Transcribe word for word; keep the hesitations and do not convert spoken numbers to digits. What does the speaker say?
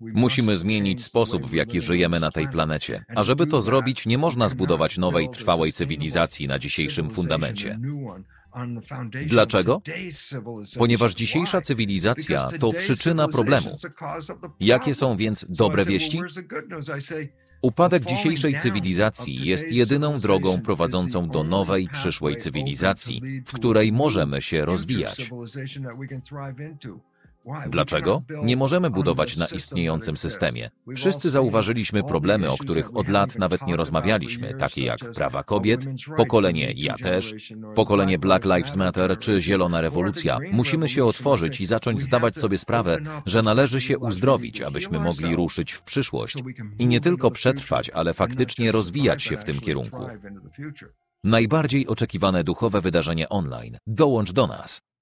Musimy zmienić sposób, w jaki żyjemy na tej planecie. A żeby to zrobić, nie można zbudować nowej, trwałej cywilizacji na dzisiejszym fundamencie. Dlaczego? Ponieważ dzisiejsza cywilizacja to przyczyna problemu. Jakie są więc dobre wieści? Upadek dzisiejszej cywilizacji jest jedyną drogą prowadzącą do nowej, przyszłej cywilizacji, w której możemy się rozwijać. Dlaczego? Nie możemy budować na istniejącym systemie. Wszyscy zauważyliśmy problemy, o których od lat nawet nie rozmawialiśmy, takie jak prawa kobiet, pokolenie Ja Też, pokolenie Black Lives Matter czy Zielona Rewolucja. Musimy się otworzyć i zacząć zdawać sobie sprawę, że należy się uzdrowić, abyśmy mogli ruszyć w przyszłość i nie tylko przetrwać, ale faktycznie rozwijać się w tym kierunku. Najbardziej oczekiwane duchowe wydarzenie online. Dołącz do nas!